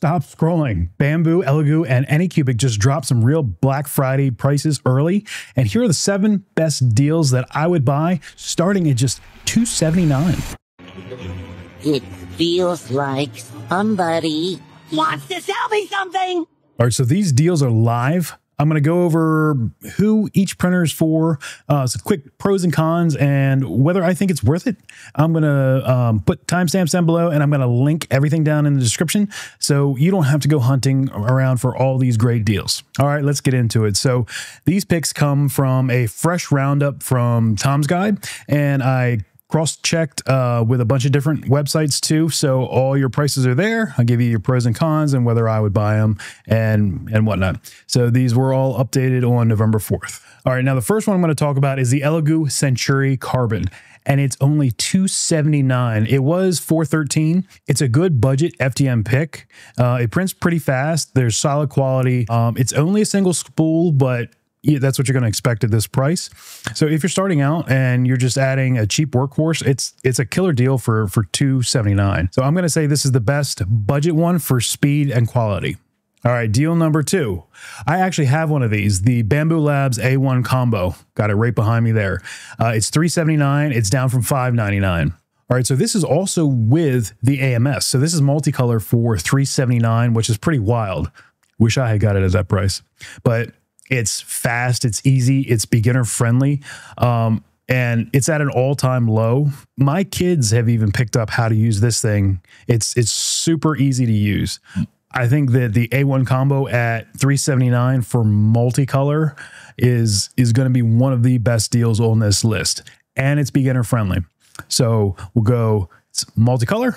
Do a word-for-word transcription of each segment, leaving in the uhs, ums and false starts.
Stop scrolling. Bambu, Elegoo, and Anycubic just dropped some real Black Friday prices early, and here are the seven best deals that I would buy, starting at just two seventy-nine. It feels like somebody wants to sell me something. All right, so these deals are live. I'm going to go over who each printer is for, uh, some quick pros and cons, and whether I think it's worth it. I'm going to um, put timestamps down below, and I'm going to link everything down in the description so you don't have to go hunting around for all these great deals. All right, let's get into it. So these picks come from a fresh roundup from Tom's Guide, and I cross-checked uh, with a bunch of different websites too. So all your prices are there. I'll give you your pros and cons and whether I would buy them and, and whatnot. So these were all updated on November fourth. All right, now the first one I'm gonna talk about is the Elegoo Centauri Carbon, and it's only two seventy-nine. It was four thirteen. It's a good budget F D M pick. Uh, it prints pretty fast. There's solid quality. Um, it's only a single spool, but yeah, that's what you're going to expect at this price. So if you're starting out and you're just adding a cheap workhorse, it's it's a killer deal for, for two seventy-nine. So I'm going to say this is the best budget one for speed and quality. All right, deal number two. I actually have one of these, the Bambu Lab's A one Combo. Got it right behind me there. Uh, it's three seventy-nine. It's down from five ninety-nine. All right, so this is also with the A M S. So this is multicolor for three seventy-nine, which is pretty wild. Wish I had got it at that price, but it's fast, it's easy, it's beginner friendly, um, and it's at an all-time low. My kids have even picked up how to use this thing. It's it's super easy to use. I think that the A one Combo at three seventy-nine for multicolor is is going to be one of the best deals on this list, and it's beginner friendly. So we'll go it's multicolor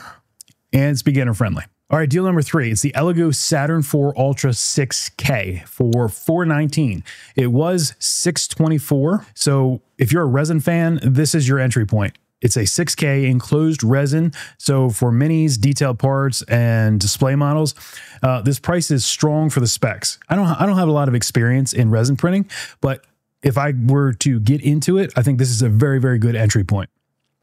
and it's beginner friendly. All right, deal number three. It's the Elegoo Saturn four Ultra six K for four nineteen. It was six twenty-four. So if you're a resin fan, this is your entry point. It's a six K enclosed resin. So for minis, detailed parts, and display models, uh, this price is strong for the specs. I don't, I don't have a lot of experience in resin printing, but if I were to get into it, I think this is a very, very good entry point.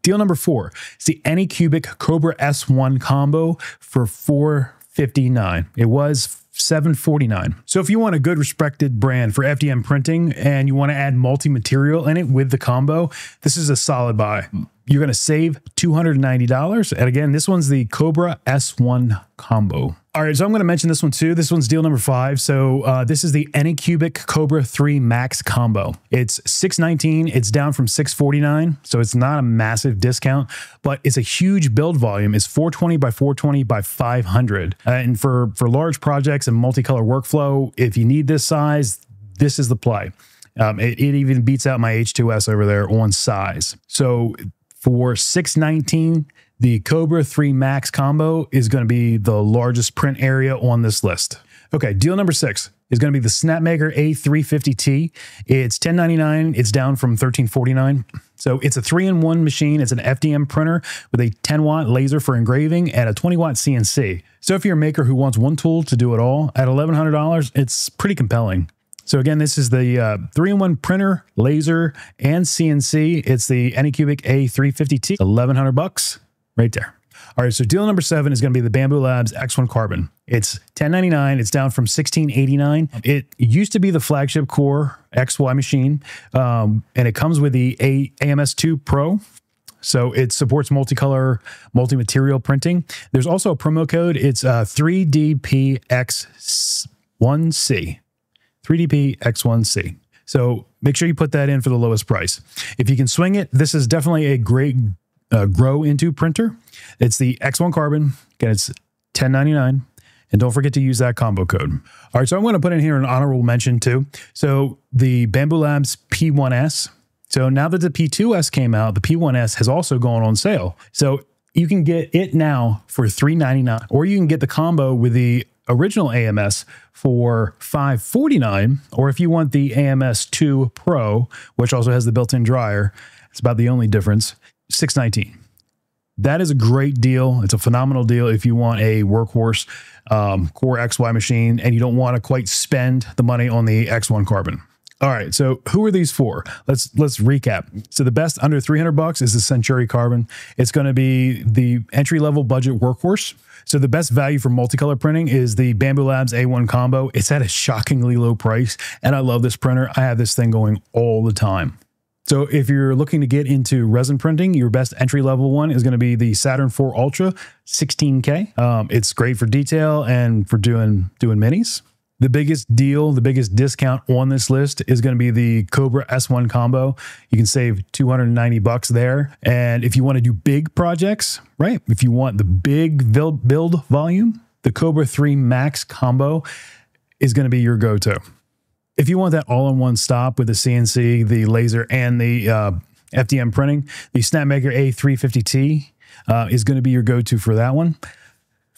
Deal number four, it's the Anycubic Kobra S one Combo for four fifty-nine. It was seven forty-nine. So if you want a good respected brand for F D M printing and you want to add multi-material in it with the combo, this is a solid buy. You're going to save two hundred ninety dollars. And again, this one's the Kobra S one Combo. All right, so I'm going to mention this one too. This one's deal number five. So uh, this is the Anycubic Kobra three Max Combo. It's six nineteen. It's down from six forty-nine. So it's not a massive discount, but it's a huge build volume. It's four twenty by four twenty by five hundred. Uh, and for, for large projects and multicolor workflow, if you need this size, this is the play. Um, it, it even beats out my H two S over there on size. So for six nineteen, the Kobra three Max Combo is going to be the largest print area on this list. Okay, deal number six is going to be the Snapmaker A three fifty T. It's ten ninety-nine. It's down from thirteen forty-nine. So it's a three in one machine. It's an F D M printer with a ten watt laser for engraving and a twenty watt C N C. So if you're a maker who wants one tool to do it all, at eleven hundred dollars, it's pretty compelling. So again, this is the uh, three in one printer, laser, and C N C. It's the Anycubic A three fifty T, eleven hundred bucks right there. All right, so deal number seven is going to be the Bambu Labs X one Carbon. It's ten ninety-nine. It's down from sixteen eighty-nine. It used to be the flagship Core X Y machine, um, and it comes with the a AMS two Pro. So it supports multicolor, multi-material printing. There's also a promo code. It's uh, three D P X one C. three D P X one C. So make sure you put that in for the lowest price. If you can swing it, this is definitely a great uh, grow into printer. It's the X one Carbon. Again, it's ten ninety-nine. And don't forget to use that combo code. All right, so I'm going to put in here an honorable mention too. So the Bambu Labs P one S. So now that the P two S came out, the P one S has also gone on sale. So you can get it now for three ninety-nine, or you can get the combo with the original A M S for five forty-nine, or if you want the A M S two Pro, which also has the built-in dryer, it's about the only difference, six nineteen. That is a great deal. It's a phenomenal deal if you want a workhorse um, Core X Y machine and you don't want to quite spend the money on the X one Carbon. All right, so who are these for? Let's let's recap. So the best under three hundred bucks is the Centauri Carbon. It's going to be the entry-level budget workhorse. So the best value for multicolor printing is the Bambu Lab's A one Combo. It's at a shockingly low price, and I love this printer. I have this thing going all the time. So if you're looking to get into resin printing, your best entry-level one is going to be the Saturn four Ultra sixteen K. Um, it's great for detail and for doing, doing minis. The biggest deal, the biggest discount on this list is going to be the Kobra S one Combo. You can save two hundred ninety bucks there. And if you want to do big projects, right? If you want the big build volume, the Kobra three Max Combo is going to be your go-to. If you want that all-in-one stop with the C N C, the laser, and the uh, F D M printing, the Snapmaker A three fifty T uh, is going to be your go-to for that one.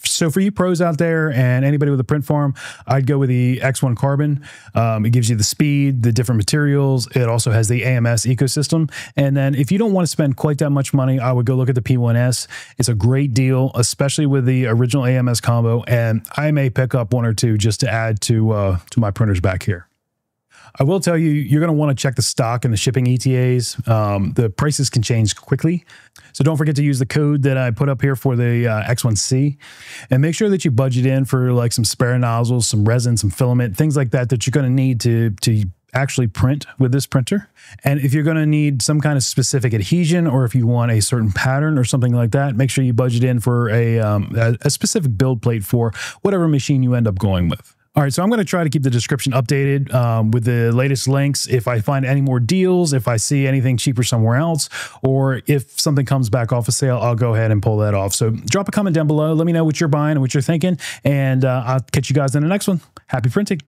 So for you pros out there and anybody with a print farm, I'd go with the X one Carbon. Um, it gives you the speed, the different materials. It also has the A M S ecosystem. And then if you don't want to spend quite that much money, I would go look at the P one S. It's a great deal, especially with the original A M S Combo. And I may pick up one or two just to add to, uh, to my printers back here. I will tell you, you're going to want to check the stock and the shipping E T As. Um, the prices can change quickly. So don't forget to use the code that I put up here for the uh, X one C. And make sure that you budget in for like some spare nozzles, some resin, some filament, things like that that you're going to need to, to actually print with this printer. And if you're going to need some kind of specific adhesion, or if you want a certain pattern or something like that, make sure you budget in for a, um, a, a specific build plate for whatever machine you end up going with. All right, so I'm going to try to keep the description updated um, with the latest links. If I find any more deals, if I see anything cheaper somewhere else, or if something comes back off a sale, I'll go ahead and pull that off. So drop a comment down below. Let me know what you're buying and what you're thinking, and uh, I'll catch you guys in the next one. Happy printing.